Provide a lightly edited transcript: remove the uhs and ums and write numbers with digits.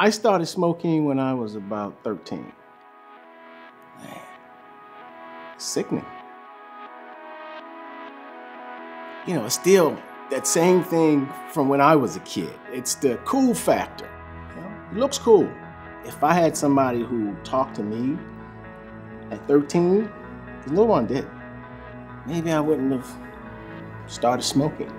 I started smoking when I was about 13. Man, sickening. You know, it's still that same thing from when I was a kid. It's the cool factor. You know, it looks cool. If I had somebody who talked to me at 13, no one did. Maybe I wouldn't have started smoking.